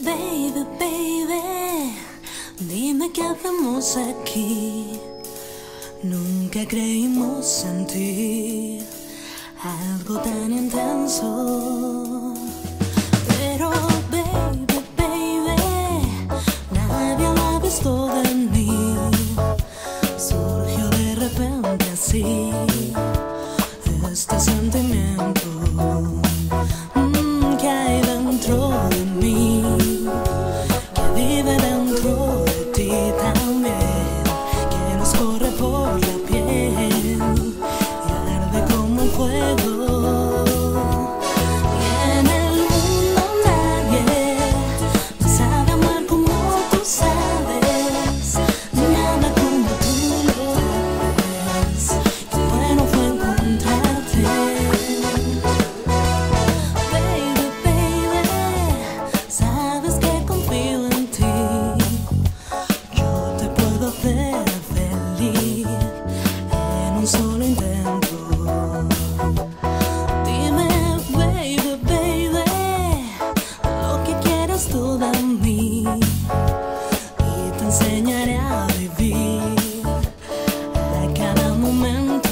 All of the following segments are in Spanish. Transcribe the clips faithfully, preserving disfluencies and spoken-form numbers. Baby, baby, dime qué hacemos aquí. Nunca creímos en ti, algo tan intenso. Pero baby, baby, nadie lo ha visto venir. Surgió de repente así este sentimiento. Mm, que hay dentro de mí, que vive dentro de ti también, que nos corre por la piel y arde como un fuego. Y en el mundo nadie sabe amar como tú sabes, ni ama como tú lo haces. Qué bueno fue encontrarte. Baby, baby, sabes que confío en ti. Yo te puedo hacer feliz en un solo intento. Dime, baby, baby, lo que quieras tú de mí, y te enseñaré a vivir a cada momento.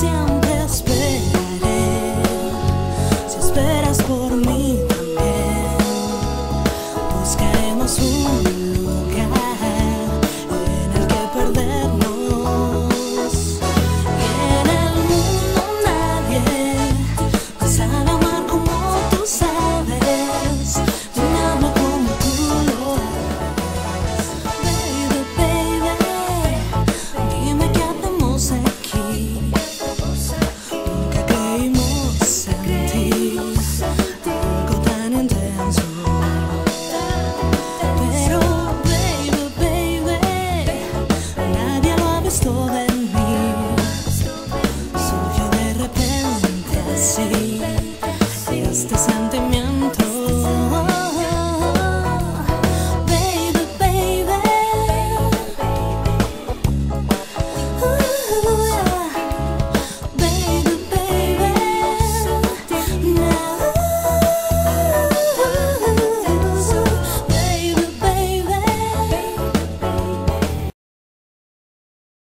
Siempre esperaré, si esperas por mí.